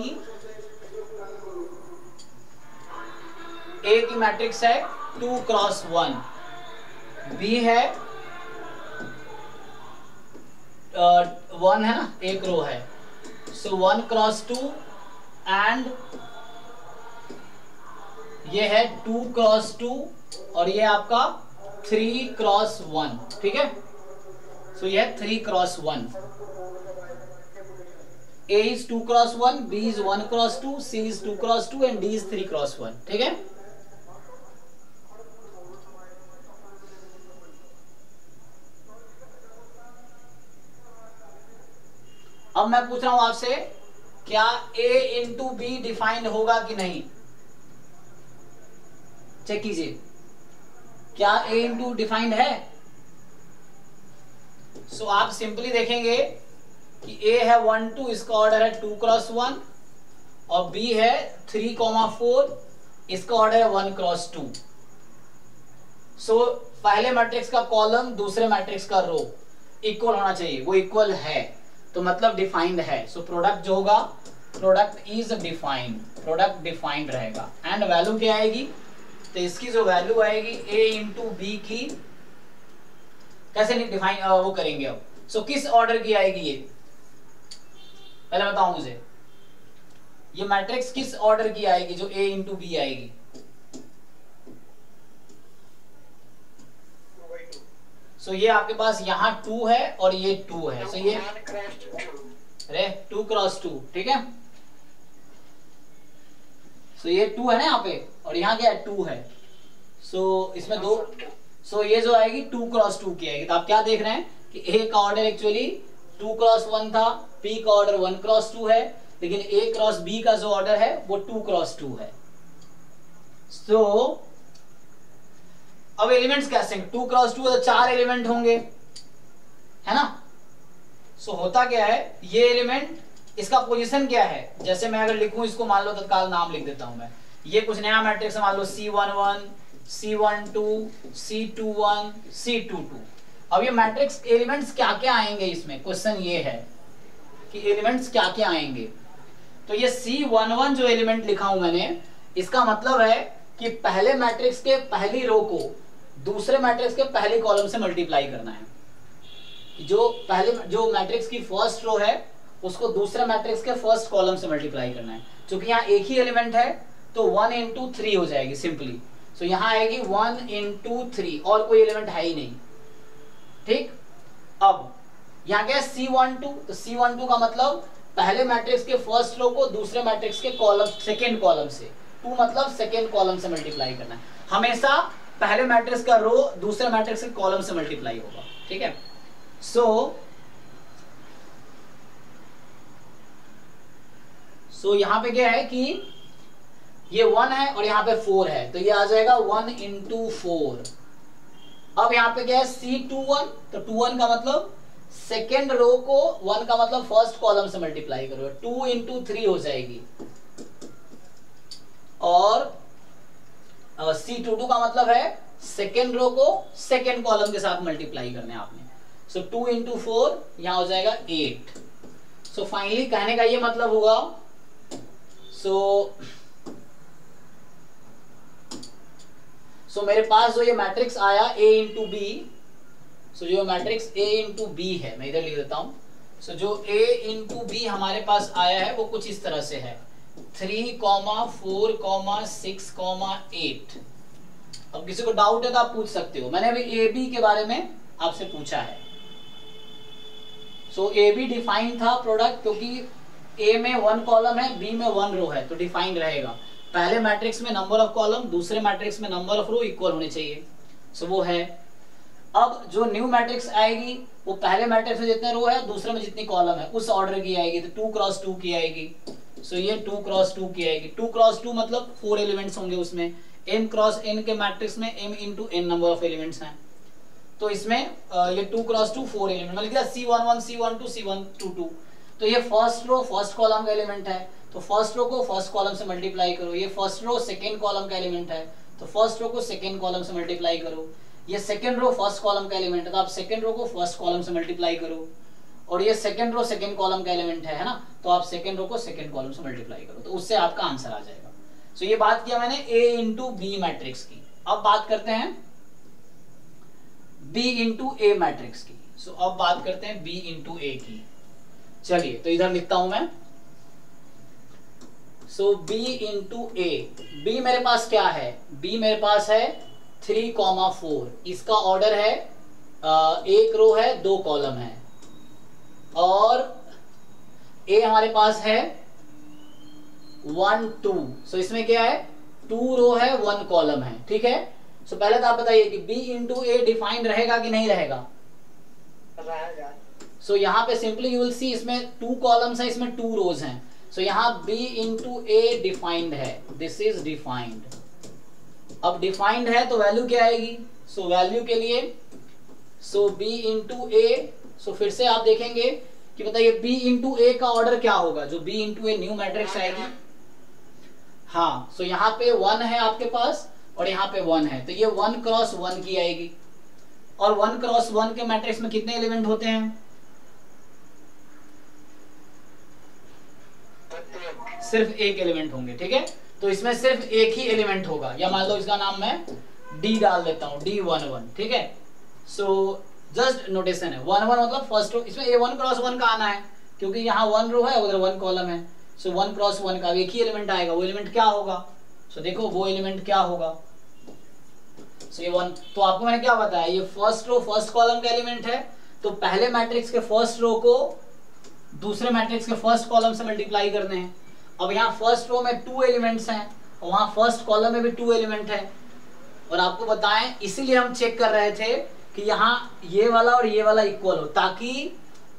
ए की मैट्रिक्स है 2 क्रॉस 1, बी है 1 है ना, एक रो है, सो 1 क्रॉस 2 एंड ये है 2 क्रॉस 2 और ये आपका 3 क्रॉस 1, ठीक है। सो ये है 3 cross 1, A is 2 cross 1, B is 1 cross 2, C is 2 cross 2 and D is 3 cross 1, ठीक है। अब मैं पूछ रहा हूं आपसे क्या a इंटू बी डिफाइंड होगा कि नहीं, चेक कीजिए क्या a इंटू डिफाइंड है। सो आप सिंपली देखेंगे कि a है 1 2, इसका ऑर्डर है 2 क्रॉस 1 और b है 3 4, इसका ऑर्डर है 1 क्रॉस 2। सो पहले मैट्रिक्स का कॉलम दूसरे मैट्रिक्स का रो इक्वल होना चाहिए, वो इक्वल है तो मतलब डिफाइंड है। सो प्रोडक्ट जो होगा product is defined, product defined रहेगा। एंड वैल्यू क्या आएगी, तो इसकी जो वैल्यू आएगी a इंटू बी की, कैसे डिफाइन वो करेंगे अब, सो किस ऑर्डर की आएगी ये पहले बताओ मुझे, ये मैट्रिक्स किस ऑर्डर की आएगी जो a इंटू बी आएगी, 2 by 2। सो ये आपके पास यहाँ 2 है और ये 2 है, सो ये 2 क्रॉस 2, ठीक है। सो ये 2 है ना यहाँ पे और यहाँ क्या है 2 है, सो इसमें 2, सो ये जो आएगी 2 क्रॉस 2 की आएगी। तो आप क्या देख रहे हैं कि ए का ऑर्डर एक्चुअली 2 क्रॉस 1 था, बी का ऑर्डर 1 क्रॉस 2 है, लेकिन ए क्रॉस बी का जो ऑर्डर है वो 2 क्रॉस 2 है। सो अब एलिमेंट्स कैसे हैं, 2 क्रॉस 2 तो 4 एलिमेंट होंगे है ना। सो होता क्या है, ये एलिमेंट इसका पोजीशन क्या है, जैसे मैं अगर लिखूं इसको, मान लो तत्काल नाम लिख देता हूं मैं, ये कुछ नया मैट्रिक्स है, मान लो C11, C12, C21, C22। अब ये मैट्रिक्स एलिमेंट्स क्या क्या आएंगे, इसमें क्वेश्चन ये है कि एलिमेंट्स क्या क्या आएंगे। तो ये C11 जो एलिमेंट लिखा हूं मैंने, इसका मतलब है कि पहले मैट्रिक्स के पहली रो को दूसरे मैट्रिक्स के पहले कॉलम से मल्टीप्लाई करना है। जो मैट्रिक्स की फर्स्ट रो है उसको दूसरे मैट्रिक्स के फर्स्ट कॉलम से मल्टीप्लाई करना है। चूंकि यहाँ एक ही एलिमेंट है तो 1 into 3 हो जाएगी सिंपली। सो यहाँ आएगी 1 into 3 और कोई एलिमेंट है ही नहीं। ठीक, अब यहाँ क्या है C12, तो C12 का मतलब पहले मैट्रिक्स के फर्स्ट रो को दूसरे मैट्रिक्स के कॉलम सेकेंड कॉलम से, 2 मतलब सेकेंड कॉलम से मल्टीप्लाई करना है। हमेशा पहले मैट्रिक्स का रो दूसरे मैट्रिक्स के कॉलम से मल्टीप्लाई होगा। ठीक है, सो यहाँ पे क्या है कि ये 1 है और यहाँ पे 4 है तो ये आ जाएगा 1 into 4। अब यहाँ पे क्या है C21, तो 21 का मतलब सेकेंड रो को, 1 का मतलब फर्स्ट कॉलम से मल्टीप्लाई करो, 2 into 3 हो जाएगी। और C22 का मतलब है सेकेंड रो को सेकेंड कॉलम के साथ मल्टीप्लाई करने आपने। सो 2 into 4 यहाँ हो जाएगा 8। सो फाइनली कहने का ये मतलब होगा, सो मेरे पास जो ये मैट्रिक्स आया A into B, सो जो मैट्रिक्स A into B है, मैं इधर लिख देता हूं। सो जो A into B हमारे पास आया है वो कुछ इस तरह से है 3, 4, 6, 8। अब किसी को डाउट है तो आप पूछ सकते हो। मैंने अभी AB के बारे में आपसे पूछा है। सो AB डिफाइंड था प्रोडक्ट, क्योंकि A में 1 कॉलम है, B में 1 रो है, तो डिफाइंड रहेगा। पहले मैट्रिक्स में नंबर ऑफ कॉलम, दूसरे मैट्रिक्स में नंबर ऑफ रो इक्वल होने चाहिए। सो वो है। अब जो न्यू मैट्रिक्स आएगी वो पहले मैट्रिक्स में जितने रो है, दूसरे में जितनी कॉलम है, उस ऑर्डर की आएगी। तो 2 × 2 की आएगी। सो ये 2 × 2 की आएगी। 2 × 2 मतलब 4 एलिमेंट्स होंगे उसमें। m × n के मैट्रिक्स में m × n number of elements हैं, तो इसमें ये 2 × 2 4 एलिमेंट, मतलब क्या C11 C12 C122। तो ये फर्स्ट रो फर्स्ट कॉलम का एलिमेंट है, तो फर्स्ट रो को फर्स्ट कॉलम से मल्टीप्लाई करो। ये फर्स्ट रो सेकेंड कॉलम का एलिमेंट है, तो फर्स्ट रो को सेकेंड कॉलम से मल्टीप्लाई करो। ये सेकेंड रो फर्स्ट कॉलम का एलिमेंट है, तो आप सेकेंड रो को फर्स्ट कॉलम से मल्टीप्लाई करो। और ये सेकेंड रो सेकेंड कॉलम का एलिमेंट है ना, तो आप सेकेंड रो को सेकेंड कॉलम से मल्टीप्लाई करो, तो उससे आपका आंसर आ जाएगा। सो ये बात किया मैंने A into B मैट्रिक्स की। अब बात करते हैं B into A मैट्रिक्स की। सो अब बात करते हैं B into A की। चलिए, तो इधर लिखता हूं मैं। सो B into A, B मेरे पास क्या है? B मेरे पास है 3, 4। इसका ऑर्डर है 1 रो है, 2 कॉलम है। और A हमारे पास है 1, 2। सो इसमें क्या है 2 रो है, 1 कॉलम है। ठीक है, सो पहले तो आप बताइए कि B into A डिफाइंड रहेगा कि नहीं रहेगा? सो यहाँ पे सिंपली यू विल सी, इसमें 2 कॉलम्स हैं, इसमें 2 रोज हैं। सो यहाँ B into A डिफाइंड है, दिस इज डिफाइंड। अब डिफाइंड है तो वैल्यू क्या आएगी? सो वैल्यू के लिए B into A, सो फिर से आप देखेंगे कि बताइए B into A का ऑर्डर क्या होगा, जो B into A new matrix आएगी। हाँ, सो यहाँ पे 1 है आपके पास और यहाँ पे 1 है, तो ये 1 × 1 की आएगी। और 1 × 1 के मैट्रिक्स में कितने एलिमेंट होते हैं? सिर्फ 1 एलिमेंट होंगे। ठीक है, तो इसमें सिर्फ 1 ही एलिमेंट होगा, या मान लो इसका नाम मैं D डाल देता हूँ, D11। ठीक है, सो जस्ट नोटेशन है, 1, 1 मतलब फर्स्ट रो, इसमें A 1 × 1 का आना है, क्योंकि यहाँ 1 रो है, उधर 1 कॉलम है। सो 1 × 1 का एक ही एलिमेंट आएगा, वो एलिमेंट क्या होगा? सो देखो वो एलिमेंट क्या होगा। सो ये 1, तो आपको मैंने क्या बताया, ये फर्स्ट रो फर्स्ट कॉलम का एलिमेंट है, तो पहले मैट्रिक्स के फर्स्ट रो को दूसरे मैट्रिक्स के फर्स्ट कॉलम से मल्टीप्लाई करने हैं। अब यहाँ फर्स्ट रो में 2 एलिमेंट्स हैं और वहाँ फर्स्ट कॉलम में भी 2 एलिमेंट है। और आपको बताएं, इसीलिए हम चेक कर रहे थे कि यहाँ ये वाला और ये वाला इक्वल हो, ताकि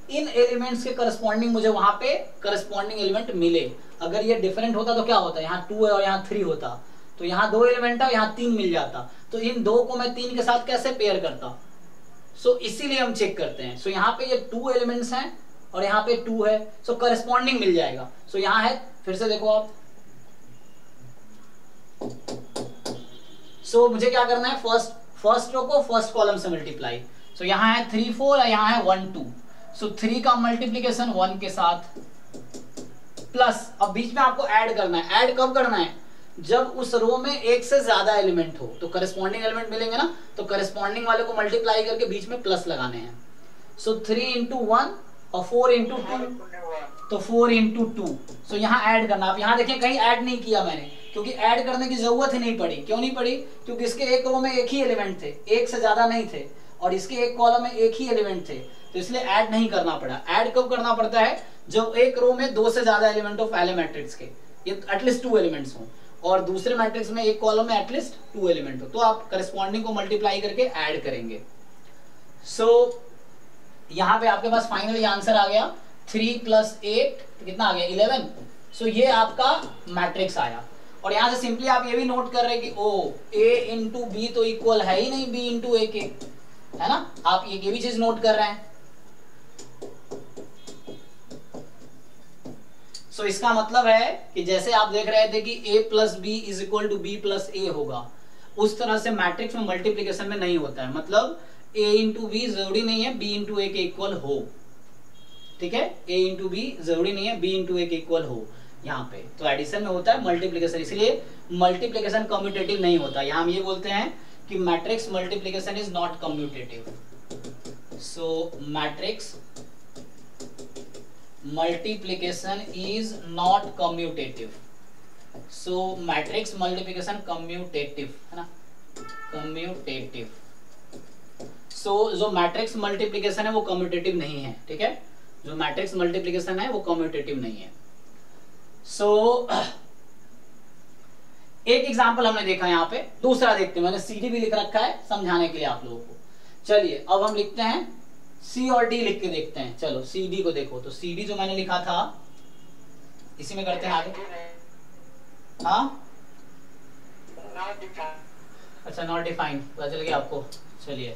इन एलिमेंट्स के करस्पॉन्डिंग मुझे वहाँ पे करस्पॉन्डिंग एलिमेंट मिले। अगर ये डिफरेंट होता तो क्या होता, यहाँ 2 है और यहाँ 3 होता, तो यहाँ 2 एलिमेंट है और यहाँ 3 मिल जाता, तो इन 2 को मैं 3 के साथ कैसे पेयर करता। सो इसीलिए हम चेक करते हैं। सो यहाँ पे ये 2 एलिमेंट्स हैं और यहाँ पे 2 है, सो करस्पॉन्डिंग मिल जाएगा। सो यहाँ है, फिर से देखो आप। सो मुझे क्या करना है, फर्स्ट रो को फर्स्ट कॉलम से मल्टीप्लाई। सो यहाँ है 3, 4 और यहाँ है 1, 2। सो 3 का मल्टीप्लीकेशन 1 के साथ प्लस, अब बीच में आपको ऐड करना है। ऐड कब करना है? जब उस रो में एक से ज्यादा एलिमेंट हो तो करस्पॉन्डिंग एलिमेंट मिलेंगे ना, तो करस्पॉन्डिंग वाले को मल्टीप्लाई करके बीच में प्लस लगाने हैं। सो 3 into 1 और 4 into 2, तो 4 into 2। सो यहाँ ऐड करना, आप यहाँ देखें कहीं ऐड नहीं किया मैंने, क्योंकि ऐड करने की जरूरत ही नहीं पड़ी। क्यों नहीं पड़ी? क्योंकि इसके एक रो में एक ही एलिमेंट थे, एक से ज्यादा नहीं थे, और इसके एक कॉलम में एक ही एलिमेंट थे, तो इसलिए ऐड नहीं करना पड़ा। ऐड कब करना पड़ता है? जब एक रो में दो से ज्यादा एलिमेंट हो पहले मैट्रिक्स के, ये एटलीस्ट 2 एलिमेंट्स हो, और दूसरे मैट्रिक्स में एक कॉलम में एटलीस्ट 2 एलिमेंट हो, तो आप करस्पॉन्डिंग को मल्टीप्लाई करके ऐड करेंगे। सो यहाँ पे आपके पास फाइनली आंसर आ गया 3 + 8 कितना आ गया 11। सो ये आपका मैट्रिक्स आया, और यहाँ से सिंपली आप ये भी नोट कर रहे हैं कि ओ A into B तो इक्वल है ही नहीं B into A के, है ना। आप ये भी चीज नोट कर रहे हैं। सो इसका मतलब है कि जैसे आप देख रहे थे कि A + B = B + A होगा, उस तरह से मैट्रिक्स में मल्टीप्लिकेशन में नहीं होता है। मतलब A into B जरूरी नहीं है B into A के इक्वल हो, ठीक है। A into B जरूरी नहीं है B into A के इक्वल हो। यहाँ पे तो एडिशन में होता है मल्टीप्लिकेशन, इसलिए मल्टीप्लिकेशन कम्यूटेटिव नहीं होता। यहाँ हम ये बोलते हैं कि matrix multiplication is not commutative. So matrix multiplication is not commutative. So matrix multiplication commutative है ना, कम्यूटेटिव। सो जो मैट्रिक्स मल्टीप्लिकेशन है वो कम्यूटेटिव नहीं है, ठीक है। जो मैट्रिक्स मल्टीप्लिकेशन है वो कम्यूटेटिव नहीं है। एक एग्जाम्पल हमने देखा यहाँ पे, दूसरा देखते हैं। मैंने CD भी लिख रखा है समझाने के लिए आप लोगों को। चलिए अब हम लिखते हैं C और D, लिख के देखते हैं। चलो CD को देखो, तो CD जो मैंने लिखा था इसी में करते हैं आगे। हाँ अच्छा, नॉट डिफाइंड, पता चल गया आपको। चलिए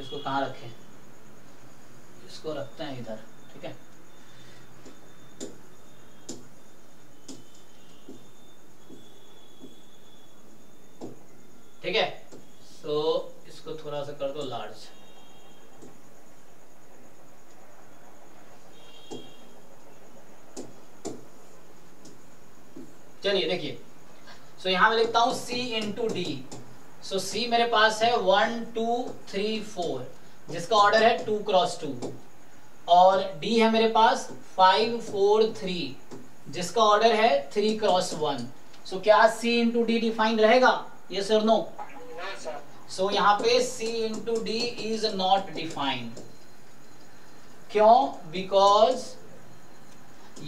इसको कहाँ रखें? इसको रखते हैं इधर, ठीक है। ठीक है, सो इसको थोड़ा सा कर दो लार्ज। चलिए देखिए, सो यहाँ मैं लिखता हूं C into D। सो C मेरे पास है 1, 2, 3, 4, जिसका ऑर्डर है 2 × 2, और D है मेरे पास 5, 4, 3, जिसका ऑर्डर है 3 × 1। सो क्या C into D डिफाइंड रहेगा? यस और नो? सो यहाँ पे C into D is not defined. क्यों? बिकॉज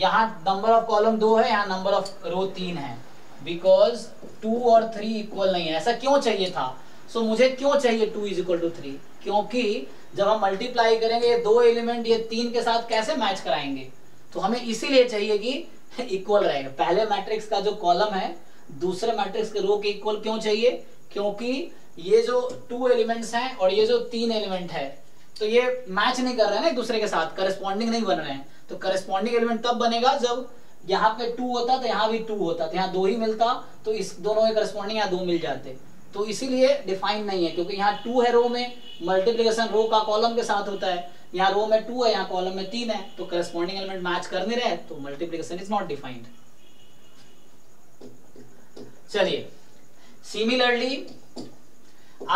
यहाँ नंबर ऑफ कॉलम 2 है, यहाँ नंबर ऑफ रो 3 है। बिकॉज 2 और 3 इक्वल नहीं है। ऐसा क्यों चाहिए था? सो मुझे क्यों चाहिए 2 = 3? क्योंकि जब हम मल्टीप्लाई करेंगे ये 2 एलिमेंट ये 3 के साथ कैसे मैच कराएंगे, तो हमें इसीलिए चाहिए कि इक्वल रहेगा। पहले मैट्रिक्स का जो कॉलम है दूसरे मैट्रिक्स के रो के इक्वल क्यों चाहिए? क्योंकि ये जो 2 एलिमेंट्स हैं और ये जो 3 एलिमेंट है, तो ये मैच नहीं कर रहे हैं एक दूसरे के साथ, करस्पॉन्डिंग नहीं बन रहे हैं। तो करस्पॉन्डिंग एलिमेंट तब बनेगा जब यहाँ पे 2 होता तो यहाँ भी 2 होता, तो यहाँ 2 ही मिलता, तो इस दोनों के करस्पॉन्डिंग यहाँ 2 मिल जाते। तो इसीलिए डिफाइन नहीं है, क्योंकि यहाँ 2 है रो में, मल्टीप्लीकेशन रो का कॉलम के साथ होता है। यहाँ रो में 2 है, यहाँ कॉलम में 3 है, तो करस्पॉन्डिंग एलिमेंट मैच कर नहीं रहे, तो मल्टीप्लीकेशन इज नॉट डिफाइंड। चलिए सिमिलरली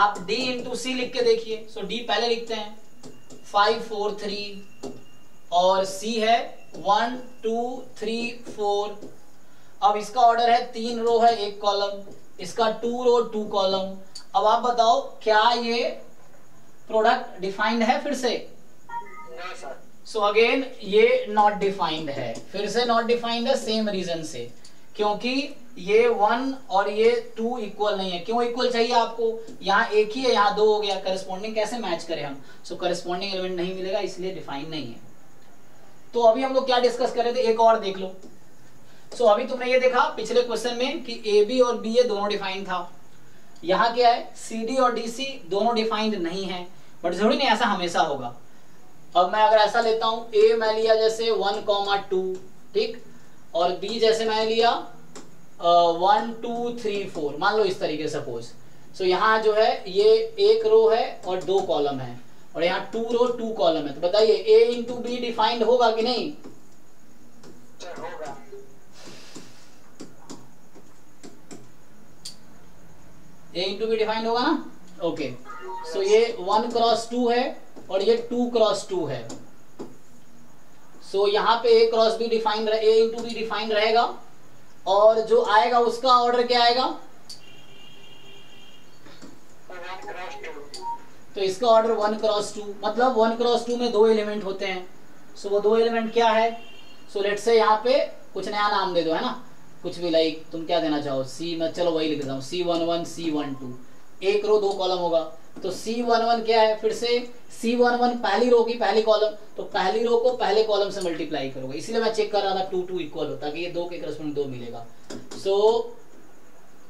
आप D into C लिख के देखिए। सो D पहले लिखते हैं 5, 4, 3, और C है 1, 2, 3, 4। अब इसका ऑर्डर है 3 रो है 1 कॉलम, इसका 2 रो 2 कॉलम। अब आप बताओ क्या ये प्रोडक्ट डिफाइंड है? फिर से सो अगेन ये नॉट डिफाइंड है, फिर से नॉट डिफाइंड है सेम रीजन से, क्योंकि ये 1 और ये 2 इक्वल नहीं है। क्यों इक्वल चाहिए आपको? यहाँ 1 ही है, यहाँ 2 हो गया, करस्पॉन्डिंग कैसे मैच करें हम? सो करस्पॉन्डिंग एलिमेंट नहीं मिलेगा, इसलिए डिफाइन नहीं है। तो अभी हम लोग क्या डिस्कस कर रहे थे, एक और देख लो। सो अभी तुमने ये देखा पिछले क्वेश्चन में कि AB और BA दोनों डिफाइन था। यहाँ क्या है, CD और DC दोनों डिफाइंड नहीं है, बट जरूरी नहीं ऐसा हमेशा होगा। अब मैं अगर ऐसा लेता हूँ, A मैं लिया जैसे 1, 2, ठीक, और B जैसे मैं लिया 1, 2, 3, 4, मान लो इस तरीके से सपोज। सो यहाँ जो है ये 1 रो है और 2 कॉलम है, और यहाँ 2 रो 2 कॉलम है, तो बताइए ए इंटू बी डिफाइंड होगा कि नहीं? होगा। ए इंटू बी डिफाइंड होगा ना, ओके। सो ये 1 क्रॉस 2 है और ये 2 क्रॉस 2 है। सो यहाँ पे A cross B defined, A into B defined रहेगा और जो आएगा उसका ऑर्डर क्या आएगा? तो इसका ऑर्डर 1 क्रॉस 2, मतलब 1 क्रॉस 2 में 2 एलिमेंट होते हैं। सो वो 2 एलिमेंट क्या है? सो लेट्स से यहाँ पे कुछ नया नाम दे दो, है ना, कुछ भी, लाइक तुम क्या देना चाहो, सी, मैं चलो वही लिख देता हूँ, C11 C12। 1 रो 2 कॉलम होगा, तो C11 क्या है? फिर से C11 पहली रो की पहली कॉलम, तो पहली रो को पहले कॉलम से मल्टीप्लाई करोगे, इसलिए मैं चेक कर रहा था 2 2 इक्वल हो, ताकि ये 2 के करस्पॉन्डिंग 2 मिलेगा। सो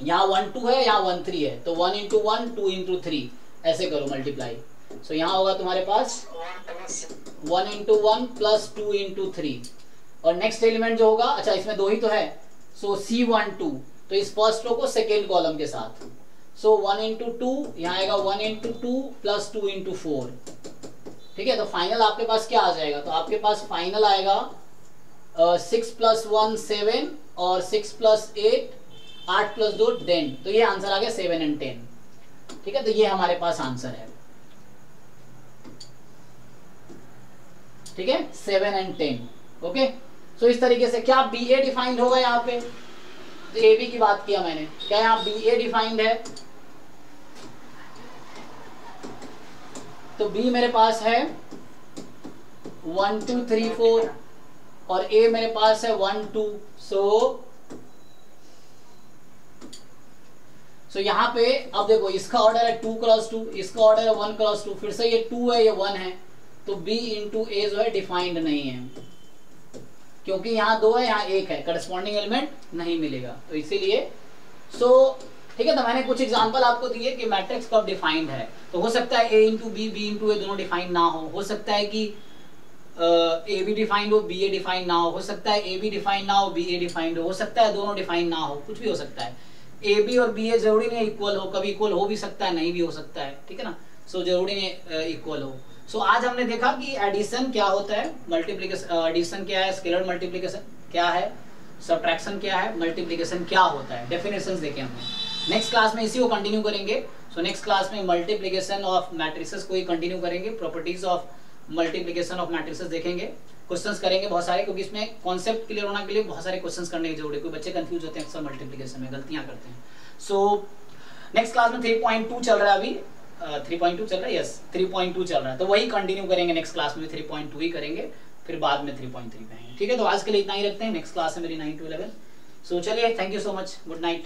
यहाँ 1 2 है, यहाँ 1 3 है, तो 1 इंटू 1 2 इंटू 3 ऐसे करो मल्टीप्लाई। सो यहाँ होगा तुम्हारे पास 1 इंटू 1 प्लस 2 इंटू 3 और नेक्स्ट एलिमेंट जो होगा, अच्छा इसमें 2 ही तो है, सो C12, तो इस फर्स्ट रो को सेकेंड कॉलम के साथ। सो 1 इंटू 2, यहाँ आएगा 1 इंटू 2 प्लस 2 इंटू 4, ठीक है। तो फाइनल आपके पास क्या आ जाएगा? तो आपके पास फाइनल आएगा 6 प्लस 1 7 और 6 प्लस 8, 8 प्लस 2 10, तो ये आंसर आ गया 7 एंड 10, ठीक है। तो ये हमारे पास आंसर है, ठीक है, 7 एंड 10, ओके। सो इस तरीके से क्या बी ए डिफाइंड होगा? यहाँ पे ए बी की बात किया मैंने, क्या यहाँ बी ए डिफाइंड है? तो बी मेरे पास है 1 2 3 4 और ए मेरे पास है 1 2। सो यहाँ पे अब देखो, इसका ऑर्डर है 2 क्रॉस 2, इसका ऑर्डर है 1 क्रॉस 2, फिर से ये 2 है, ये 1 है, तो B इंटू ए जो है डिफाइंड नहीं है, क्योंकि यहाँ 2 है, यहाँ 1 है, करस्पॉन्डिंग एलिमेंट नहीं मिलेगा, तो इसीलिए। सो ठीक है, तो मैंने कुछ एग्जांपल आपको दिए कि मैट्रिक्स कब डिफाइंड है। तो हो सकता है A into B, B into A दोनों डिफाइंड ना हो सकता है कि ए बी डिफाइंड हो, बी ए डिफाइंड ना हो सकता है ए बी डिफाइंड ना हो, बी ए डिफाइंड हो सकता है दोनों डिफाइंड ना हो, कुछ भी हो सकता है। ए बी और बी ए जरूरी नहीं इक्वल हो, कभी इक्वल हो भी सकता है, नहीं भी हो सकता है, ठीक है ना। सो जरूरी नहीं इक्वल हो। सो आज हमने देखा कि एडिशन क्या होता है, मल्टीप्लीकेशन, एडिशन क्या है, स्केलर मल्टीप्लीकेशन क्या है, सब्ट्रैक्शन क्या है, मल्टीप्लीकेशन क्या होता है, डेफिनेशंस देखे हमने। नेक्स्ट क्लास में इसी को कंटिन्यू करेंगे। सो नेक्स्ट क्लास में मल्टीप्लीकेशन ऑफ मैट्रिसेस को ही कंटिन्यू करेंगे, properties of multiplication of matrices देखेंगे, क्वेश्चंस करेंगे बहुत सारे, क्योंकि इसमें कॉन्सेप्ट क्लियर होना के लिए बहुत सारे क्वेश्चंस करने की जरूरत है, क्योंकि बच्चे कंफ्यूज होते हैं अक्सर मल्टीप्लिकेशन में, गलतियां करते हैं। सो नेक्स्ट क्लास में 3.2 चल रहा है अभी, 3.2 चल रहा है, यस 3.2 चल रहा है, तो वही कंटिन्यू करेंगे, नेक्स्ट क्लास में 3.2 ही करेंगे, फिर बाद में 3.3 पे आएंगे, ठीक है। तो आज के लिए इतना ही रखते हैं, नेक्स्ट क्लास है मेरी 9 to 11। सो चलिए, thank you so much, good night.